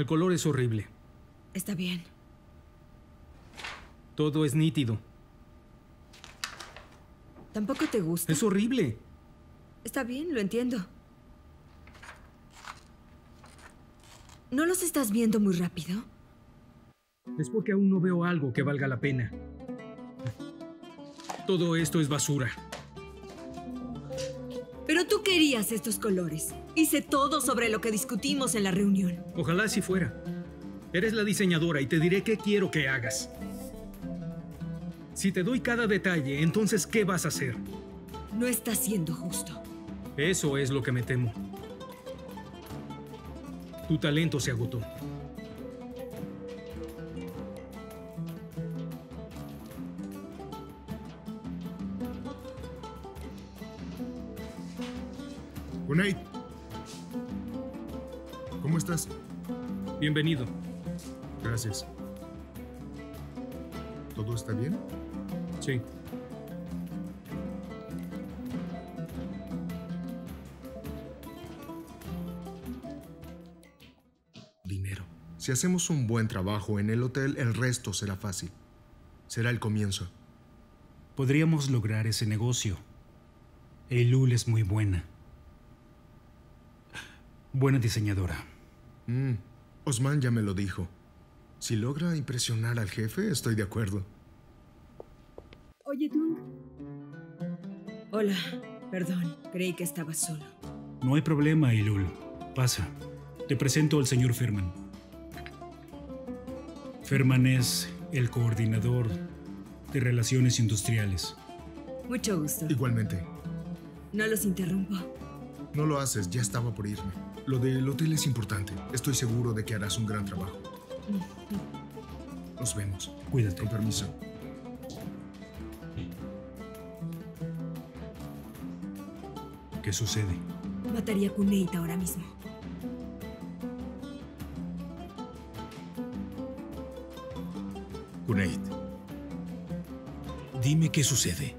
El color es horrible. Está bien. Todo es nítido. ¿Tampoco te gusta? Es horrible. Está bien, lo entiendo. ¿No los estás viendo muy rápido? Es porque aún no veo algo que valga la pena. Todo esto es basura. Pero tú querías estos colores. Hice todo sobre lo que discutimos en la reunión. Ojalá así fuera. Eres la diseñadora y te diré qué quiero que hagas. Si te doy cada detalle, entonces, ¿qué vas a hacer? No estás siendo justo. Eso es lo que me temo. Tu talento se agotó. Cuneyt, ¿cómo estás? Bienvenido. Gracias. ¿Todo está bien? Sí. Dinero. Si hacemos un buen trabajo en el hotel, el resto será fácil. Será el comienzo. Podríamos lograr ese negocio. Eylül es muy buena. Buena diseñadora. Osman ya me lo dijo. Si logra impresionar al jefe, estoy de acuerdo. Oye, tú. Hola, perdón. Creí que estaba solo. No hay problema, Eylül. Pasa. Te presento al señor Ferman. Ferman es el coordinador de relaciones industriales. Mucho gusto. Igualmente. No los interrumpo. No lo haces, ya estaba por irme. Lo del hotel es importante. Estoy seguro de que harás un gran trabajo. Nos vemos. Cuídate. Con permiso. ¿Qué sucede? Mataría a Cuneyt ahora mismo. Cuneyt. Dime qué sucede.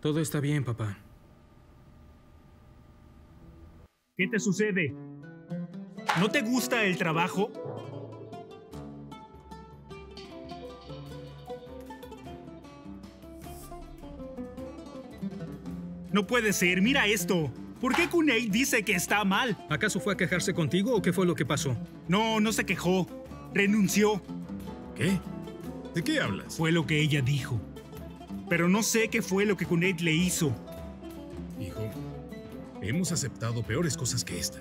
Todo está bien, papá. ¿Qué te sucede? ¿No te gusta el trabajo? No puede ser, mira esto. ¿Por qué Cuneyt dice que está mal? ¿Acaso fue a quejarse contigo o qué fue lo que pasó? No, no se quejó. Renunció. ¿Qué? ¿De qué hablas? Fue lo que ella dijo. Pero no sé qué fue lo que Cuneyt le hizo. Hijo, hemos aceptado peores cosas que esta.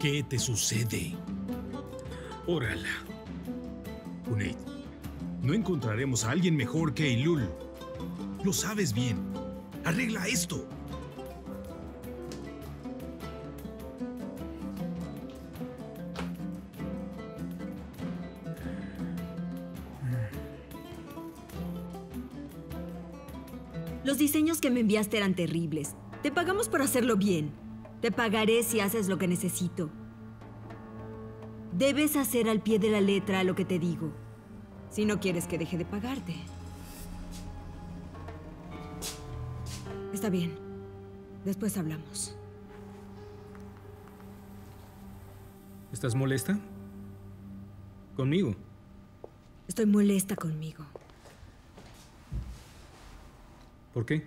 ¿Qué te sucede? Órala. Cuneyt, no encontraremos a alguien mejor que Eylül. Lo sabes bien. Arregla esto. Los diseños que me enviaste eran terribles. Te pagamos por hacerlo bien. Te pagaré si haces lo que necesito. Debes hacer al pie de la letra lo que te digo. Si no quieres que deje de pagarte. Está bien. Después hablamos. ¿Estás molesta? ¿Conmigo? Estoy molesta conmigo. ¿Por qué?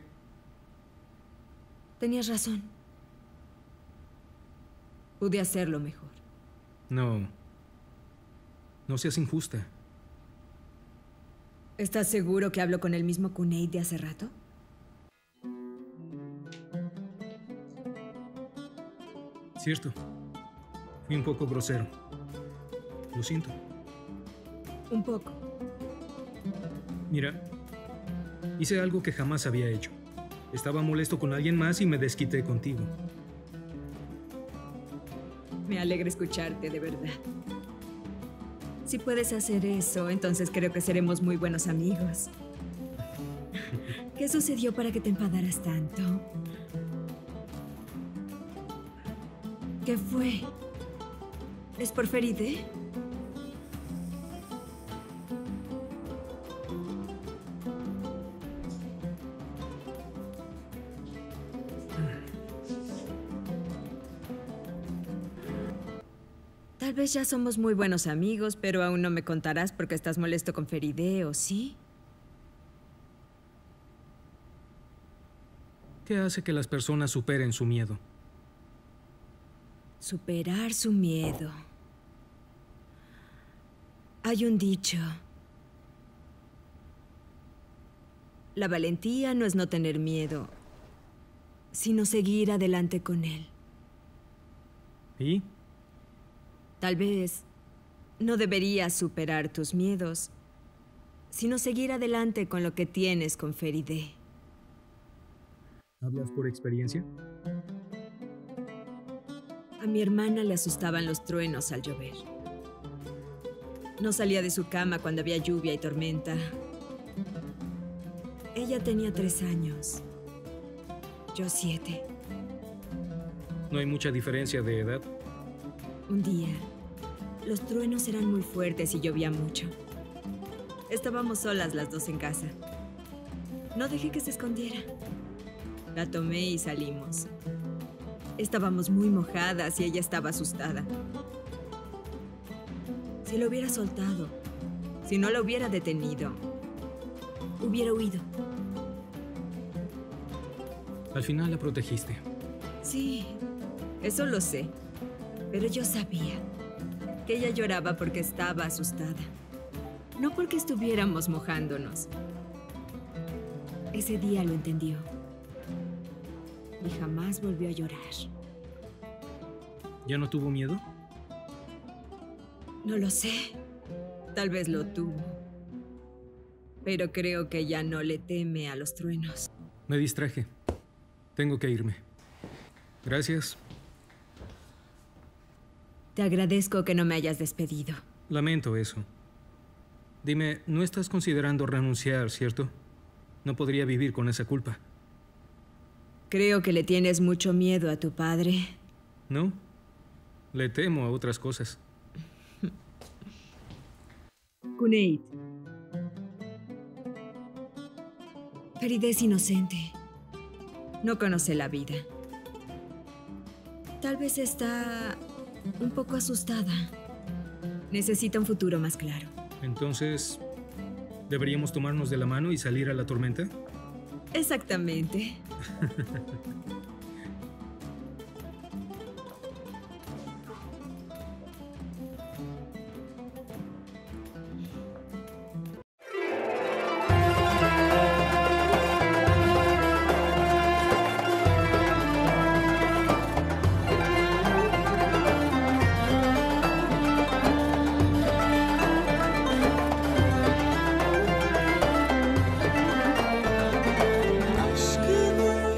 Tenías razón. Pude hacerlo mejor. No. No seas injusta. ¿Estás seguro que hablo con el mismo Cuneyt de hace rato? Cierto. Fui un poco grosero. Lo siento. Un poco. Mira. Hice algo que jamás había hecho. Estaba molesto con alguien más y me desquité contigo. Me alegra escucharte, de verdad. Si puedes hacer eso, entonces creo que seremos muy buenos amigos. ¿Qué sucedió para que te enfadaras tanto? ¿Qué fue? ¿Es por Feride? Tal vez ya somos muy buenos amigos, pero aún no me contarás porque estás molesto con Feride, ¿o sí? ¿Qué hace que las personas superen su miedo? Superar su miedo. Hay un dicho. La valentía no es no tener miedo, sino seguir adelante con él. ¿Y? Tal vez no deberías superar tus miedos, sino seguir adelante con lo que tienes con Feride. ¿Hablas por experiencia? A mi hermana le asustaban los truenos al llover. No salía de su cama cuando había lluvia y tormenta. Ella tenía 3 años. Yo 7. ¿No hay mucha diferencia de edad? Un día, los truenos eran muy fuertes y llovía mucho. Estábamos solas las dos en casa. No dejé que se escondiera. La tomé y salimos. Estábamos muy mojadas y ella estaba asustada. Si lo hubiera soltado, si no la hubiera detenido, hubiera huido. Al final la protegiste. Sí, eso lo sé. Pero yo sabía que ella lloraba porque estaba asustada, no porque estuviéramos mojándonos. Ese día lo entendió y jamás volvió a llorar. ¿Ya no tuvo miedo? No lo sé. Tal vez lo tuvo. Pero creo que ya no le teme a los truenos. Me distraje. Tengo que irme. Gracias. Te agradezco que no me hayas despedido. Lamento eso. Dime, ¿no estás considerando renunciar, cierto? No podría vivir con esa culpa. Creo que le tienes mucho miedo a tu padre. No, le temo a otras cosas. Cuneyt. Feride es inocente. No conoce la vida. Tal vez está un poco asustada. Necesita un futuro más claro. Entonces, ¿deberíamos tomarnos de la mano y salir a la tormenta? Exactamente.